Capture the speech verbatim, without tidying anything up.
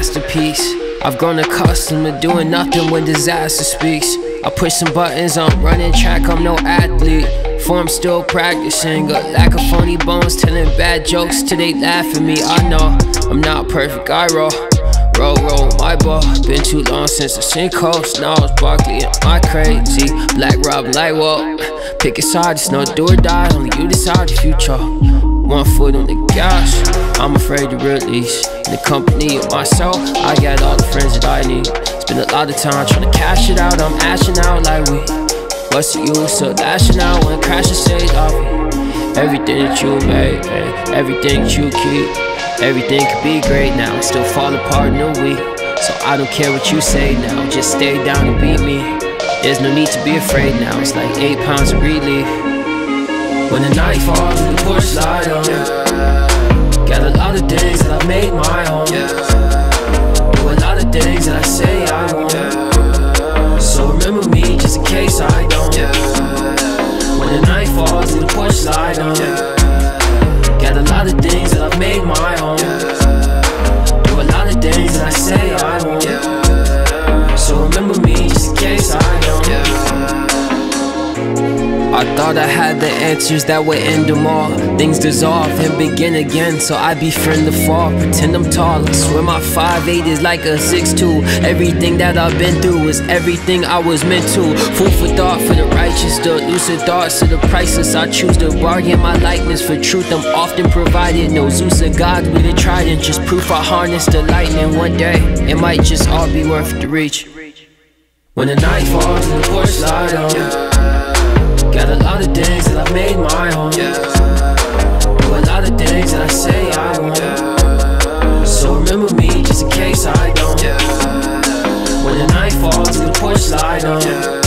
masterpiece. I've grown accustomed to doing nothing when disaster speaks. I push some buttons, I'm running track, I'm no athlete. Form still practicing, got lack of phony bones, telling bad jokes till they laugh at me. I know I'm not perfect, I roll, roll, roll my ball. Been too long since I've seen coast, now it's Barkley and my crazy. Black Rob Lightwall, pick a side, it's no do or die, only you decide if you choke. One foot on the gas, I'm afraid to release. In the company of myself, I got all the friends that I need. Spend a lot of time trying to cash it out, I'm ashing out like we. What's the use so lashing out when crashing stage off me? Everything that you made, eh, everything that you keep. Everything could be great now, I still fall apart in a week. So I don't care what you say now, just stay down and beat me. There's no need to be afraid now, it's like eight pounds of relief. When the night falls and the porch slide on, yeah. Got a lot of things that I've made my own, yeah. Do a lot of things that I say I won't, yeah. So remember me just in case I don't, yeah. When the night falls and the porch slide on, yeah. Got a lot of things that I've made my own, yeah. Do a lot of things that I say I won't, yeah. So remember me just in case I don't, yeah. I thought I had the answers that would end them all. Things dissolve and begin again, so I befriend the fall. Pretend I'm tall, I swear my five eight is like a six two. Everything that I've been through is everything I was meant to. Food for thought for the righteous, the lucid thoughts of the priceless. I choose to bargain my likeness for truth I'm often provided. No Zeus or gods with a trident, just proof I harness the lightning. One day, it might just all be worth the reach. When the night falls and the porch slide on, yeah. Got a lot of things that I've made my own, yeah. Do a lot of things that I say I won't, yeah. So remember me just in case I don't, yeah. When the night falls and the porch light on, yeah.